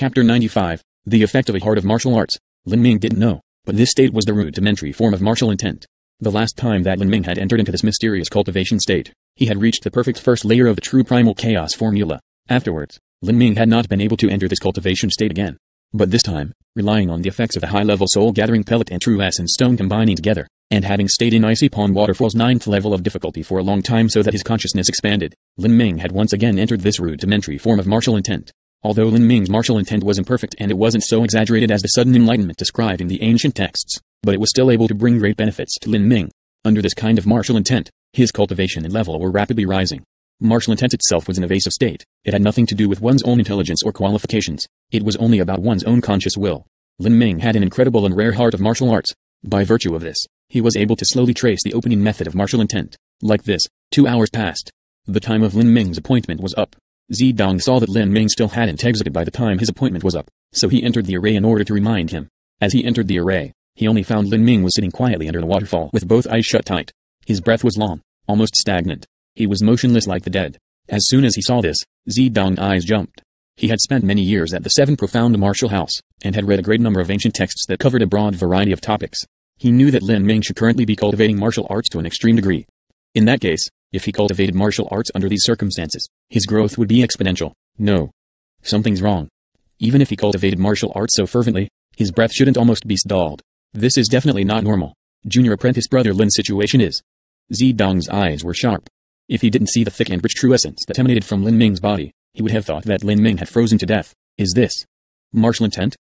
Chapter 95. The Effect of a Heart of Martial Arts. Lin Ming didn't know, but this state was the rudimentary form of martial intent. The last time that Lin Ming had entered into this mysterious cultivation state, he had reached the perfect first layer of the true primal chaos formula. Afterwards, Lin Ming had not been able to enter this cultivation state again. But this time, relying on the effects of the high-level soul-gathering pellet and true essence stone combining together, and having stayed in Icy Pond Waterfall's 9th level of difficulty for a long time so that his consciousness expanded, Lin Ming had once again entered this rudimentary form of martial intent. Although Lin Ming's martial intent was imperfect and it wasn't so exaggerated as the sudden enlightenment described in the ancient texts, but it was still able to bring great benefits to Lin Ming. Under this kind of martial intent, his cultivation and level were rapidly rising. Martial intent itself was an evasive state, it had nothing to do with one's own intelligence or qualifications, it was only about one's own conscious will. Lin Ming had an incredible and rare heart of martial arts. By virtue of this, he was able to slowly trace the opening method of martial intent. Like this, 2 hours passed. The time of Lin Ming's appointment was up. Zidong saw that Lin Ming still hadn't exited by the time his appointment was up, so he entered the array in order to remind him. As he entered the array, he only found Lin Ming was sitting quietly under the waterfall with both eyes shut tight. His breath was long, almost stagnant. He was motionless like the dead. As soon as he saw this, Zidong's eyes jumped. He had spent many years at the Seven Profound Martial House, and had read a great number of ancient texts that covered a broad variety of topics. He knew that Lin Ming should currently be cultivating martial arts to an extreme degree. In that case, if he cultivated martial arts under these circumstances, his growth would be exponential. No. Something's wrong. Even if he cultivated martial arts so fervently, his breath shouldn't almost be stalled. This is definitely not normal. Junior apprentice brother Lin's situation is. Zidong's eyes were sharp. If he didn't see the thick and rich true essence that emanated from Lin Ming's body, he would have thought that Lin Ming had frozen to death. Is this martial intent?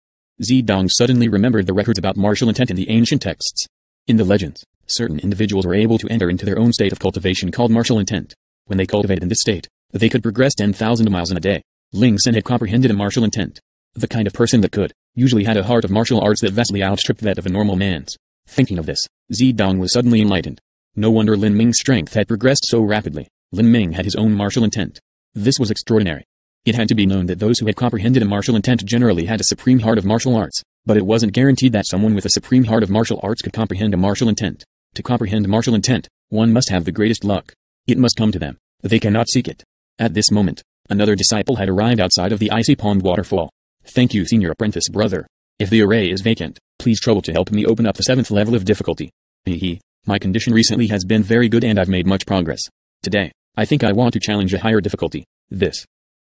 Zidong suddenly remembered the records about martial intent in the ancient texts. In the legends, certain individuals were able to enter into their own state of cultivation called martial intent. When they cultivated in this state, they could progress 10,000 miles in a day. Lin Sen had comprehended a martial intent. The kind of person that could, usually had a heart of martial arts that vastly outstripped that of a normal man's. Thinking of this, Zidong was suddenly enlightened. No wonder Lin Ming's strength had progressed so rapidly. Lin Ming had his own martial intent. This was extraordinary. It had to be known that those who had comprehended a martial intent generally had a supreme heart of martial arts, but it wasn't guaranteed that someone with a supreme heart of martial arts could comprehend a martial intent. To comprehend martial intent, one must have the greatest luck. It must come to them. They cannot seek it. At this moment, another disciple had arrived outside of the Icy Pond Waterfall. Thank you, senior apprentice brother. If the array is vacant, please trouble to help me open up the 7th level of difficulty. Hehe. My condition recently has been very good and I've made much progress. Today, I think I want to challenge a higher difficulty. This.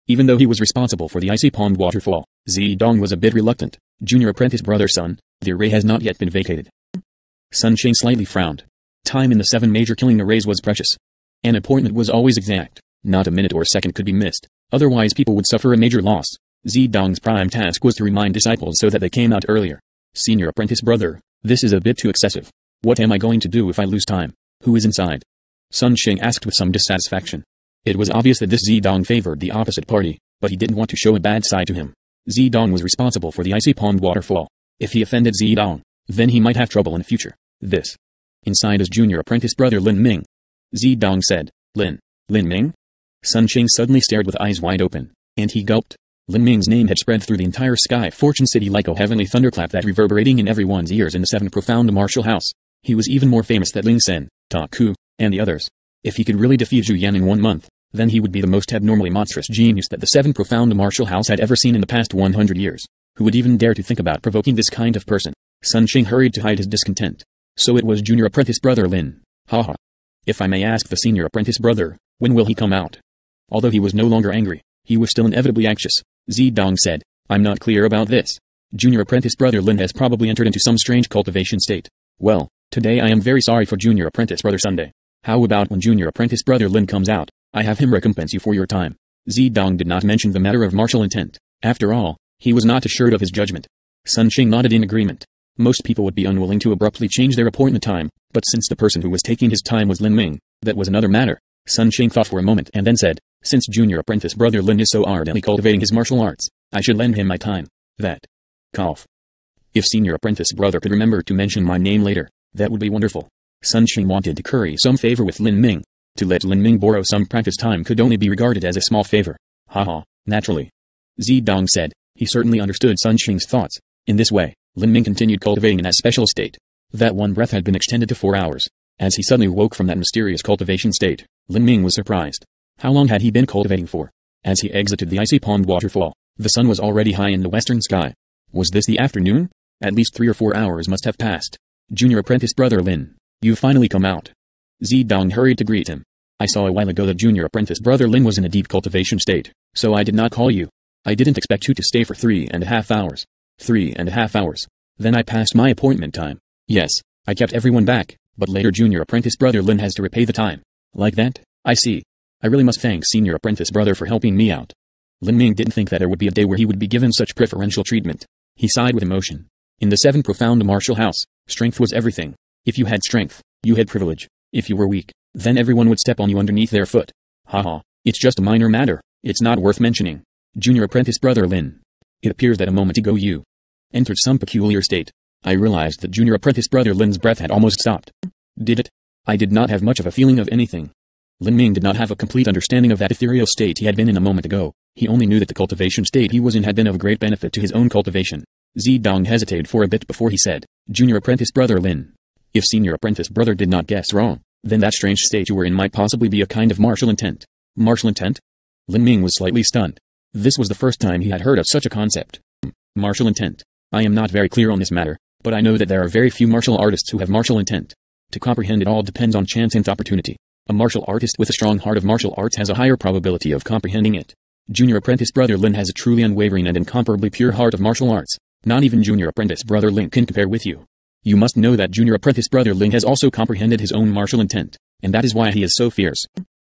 Even though he was responsible for the Icy Pond Waterfall, Zidong was a bit reluctant. Junior apprentice brother Sun, the array has not yet been vacated. Sun Sheng slightly frowned. Time in the 7 major killing arrays was precious. An appointment was always exact. Not a minute or second could be missed. Otherwise people would suffer a major loss. Zidong's prime task was to remind disciples so that they came out earlier. Senior apprentice brother, this is a bit too excessive. What am I going to do if I lose time? Who is inside? Sun Sheng asked with some dissatisfaction. It was obvious that this Zidong favored the opposite party, but he didn't want to show a bad side to him. Zidong was responsible for the Icy Pond Waterfall. If he offended Zidong, then he might have trouble in the future. This. Inside is junior apprentice brother Lin Ming. Zidong said, Lin Ming? Sun Sheng suddenly stared with eyes wide open, and he gulped. Lin Ming's name had spread through the entire sky fortune city like a heavenly thunderclap that reverberating in everyone's ears in the 7 Profound Martial House. He was even more famous than Lin Sen, Taku, and the others. If he could really defeat Zhu Yan in 1 month, then he would be the most abnormally monstrous genius that the 7 Profound Martial House had ever seen in the past 100 years. Who would even dare to think about provoking this kind of person? Sun Sheng hurried to hide his discontent. So it was junior apprentice brother Lin. Haha. If I may ask the senior apprentice brother, when will he come out? Although he was no longer angry, he was still inevitably anxious. Zidong said, I'm not clear about this. Junior apprentice brother Lin has probably entered into some strange cultivation state. Well, today I am very sorry for junior apprentice brother Sunday. How about when junior apprentice brother Lin comes out, I have him recompense you for your time. Zidong did not mention the matter of martial intent. After all, he was not assured of his judgment. Sun Sheng nodded in agreement. Most people would be unwilling to abruptly change their appointment time, but since the person who was taking his time was Lin Ming, that was another matter. Sun Sheng thought for a moment and then said, since junior apprentice brother Lin is so ardently cultivating his martial arts, I should lend him my time. That. Cough. If senior apprentice brother could remember to mention my name later, that would be wonderful. Sun Sheng wanted to curry some favor with Lin Ming. To let Lin Ming borrow some practice time could only be regarded as a small favor. Haha, naturally. Zidong said, he certainly understood Sun Sheng's thoughts. In this way, Lin Ming continued cultivating in that special state. That one breath had been extended to 4 hours. As he suddenly woke from that mysterious cultivation state, Lin Ming was surprised. How long had he been cultivating for? As he exited the Icy Pond Waterfall, The sun was already high in the western sky. Was this the afternoon? At least 3 or 4 hours must have passed. Junior apprentice brother Lin, you've finally come out. Zidong hurried to greet him. I saw a while ago that junior apprentice brother Lin was in a deep cultivation state, so I did not call you. I didn't expect you to stay for 3.5 hours. 3.5 hours. Then I passed my appointment time. Yes, I kept everyone back, but later junior apprentice brother Lin has to repay the time. Like that? I see. I really must thank senior apprentice brother for helping me out. Lin Ming didn't think that there would be a day where he would be given such preferential treatment. He sighed with emotion. In the Seven Profound Martial House, strength was everything. If you had strength, you had privilege. If you were weak, then everyone would step on you underneath their foot. Haha, it's just a minor matter. It's not worth mentioning. Junior apprentice brother Lin. It appears that a moment ago you entered some peculiar state. I realized that junior apprentice brother Lin's breath had almost stopped. Did it? I did not have much of a feeling of anything. Lin Ming did not have a complete understanding of that ethereal state he had been in a moment ago. He only knew that the cultivation state he was in had been of great benefit to his own cultivation. Zidong hesitated for a bit before he said, Junior apprentice brother Lin. If senior apprentice brother did not guess wrong, then that strange state you were in might possibly be a kind of martial intent. Martial intent? Lin Ming was slightly stunned. This was the first time he had heard of such a concept. Martial intent. I am not very clear on this matter, but I know that there are very few martial artists who have martial intent. To comprehend it all depends on chance and opportunity. A martial artist with a strong heart of martial arts has a higher probability of comprehending it. Junior apprentice brother Lin has a truly unwavering and incomparably pure heart of martial arts. Not even junior apprentice brother Lin can compare with you. You must know that junior apprentice brother Lin has also comprehended his own martial intent, and that is why he is so fierce.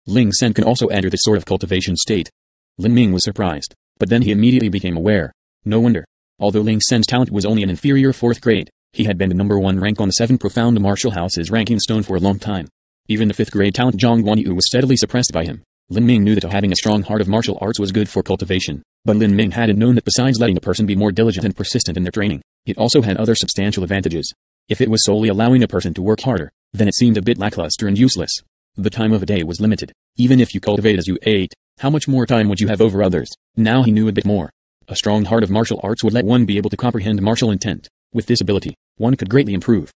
Lin Sen can also enter this sort of cultivation state. Lin Ming was surprised, but then he immediately became aware. No wonder. Although Lin Sen's talent was only an inferior 4th grade, he had been the #1 rank on the 7 Profound Martial House's ranking stone for a long time. Even the 5th grade talent Jiang Guanyu was steadily suppressed by him. Lin Ming knew that having a strong heart of martial arts was good for cultivation, but Lin Ming hadn't known that besides letting a person be more diligent and persistent in their training, it also had other substantial advantages. If it was solely allowing a person to work harder, then it seemed a bit lackluster and useless. The time of a day was limited. Even if you cultivate as you ate, how much more time would you have over others? Now he knew a bit more. A strong heart of martial arts would let one be able to comprehend martial intent. With this ability, one could greatly improve.